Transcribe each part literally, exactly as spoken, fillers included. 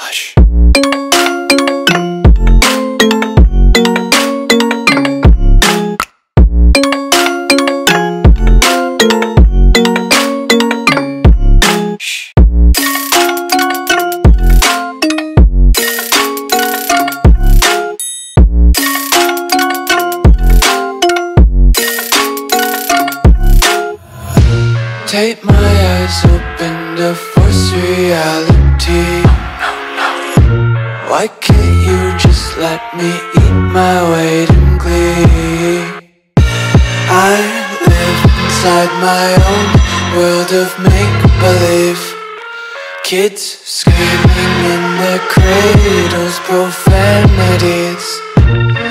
Hush. Take my eyes open to force reality. Why can't you just let me eat my weight in glee? I live inside my own world of make-believe. Kids screaming in the cradles, profanities.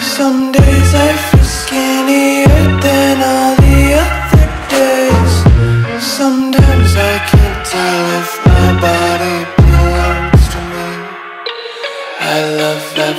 Some days I feel skinnier than all the other days. Sometimes I can't tell if my body belongs to me. I love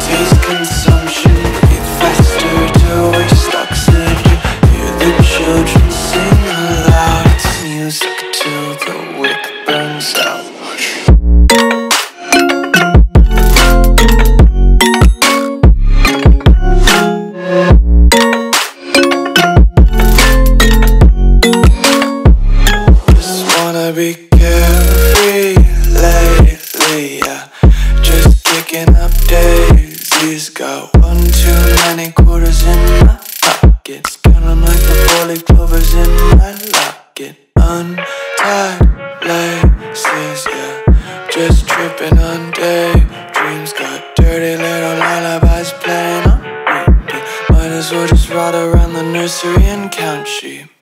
taste consumption. Breathe faster to waste oxygen. Hear the children sing aloud. It's music till the wick burns out. Be carefree lately, yeah. Just picking up daisies. Got one too many quarters in my pockets. Count 'em like the four-leaf clovers in my locket. Untied laces, yeah. Just tripping on daydreams. Got dirty little lullabies playing on repeat. Might as well just ride around the nursery and count sheep.